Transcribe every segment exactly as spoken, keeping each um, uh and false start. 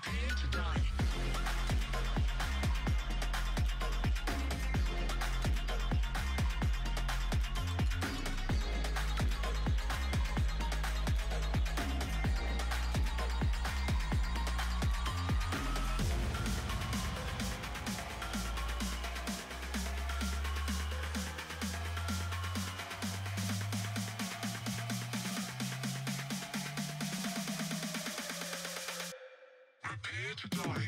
prepare to die. To die.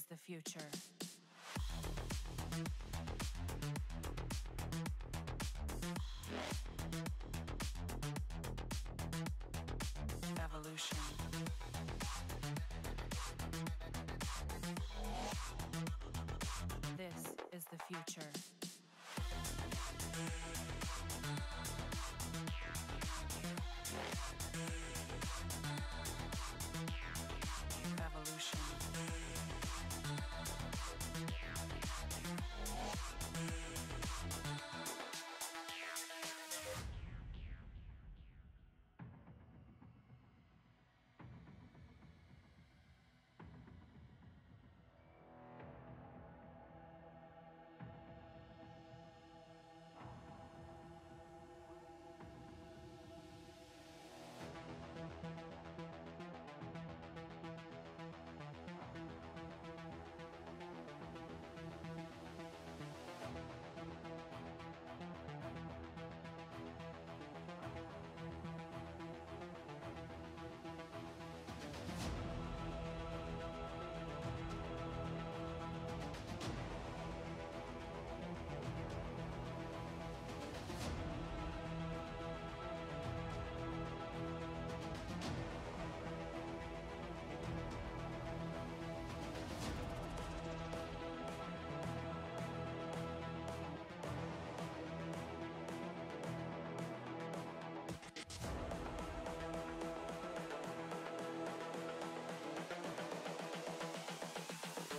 is the future. Evolution. This is the future.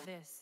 This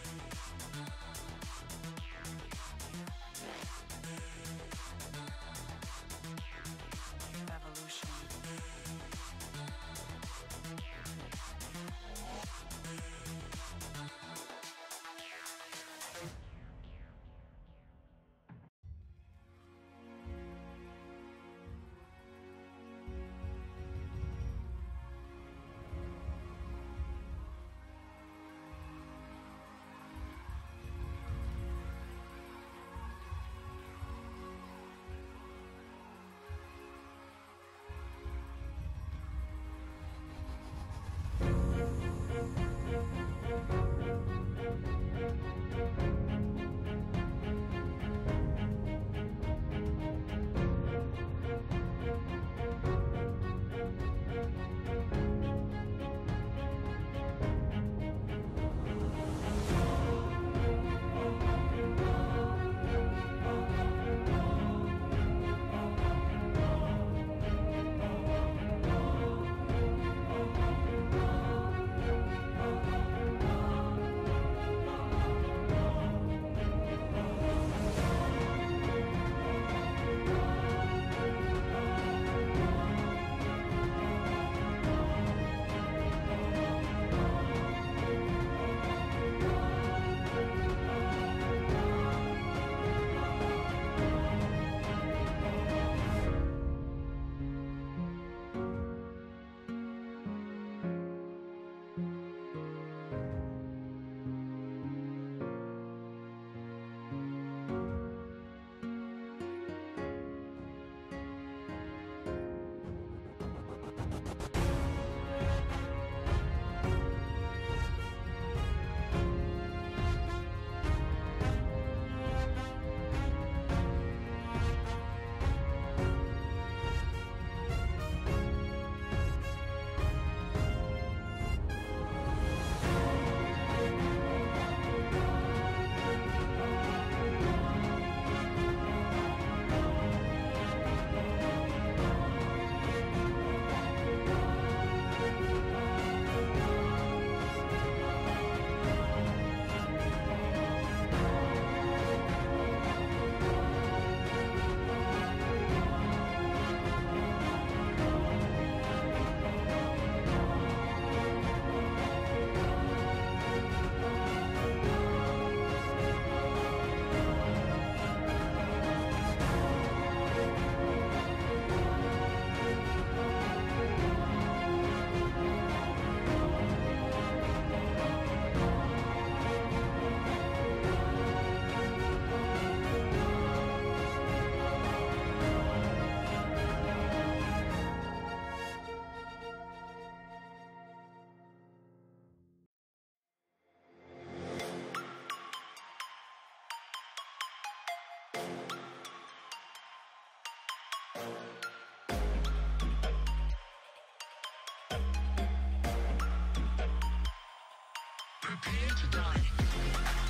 prepare to die.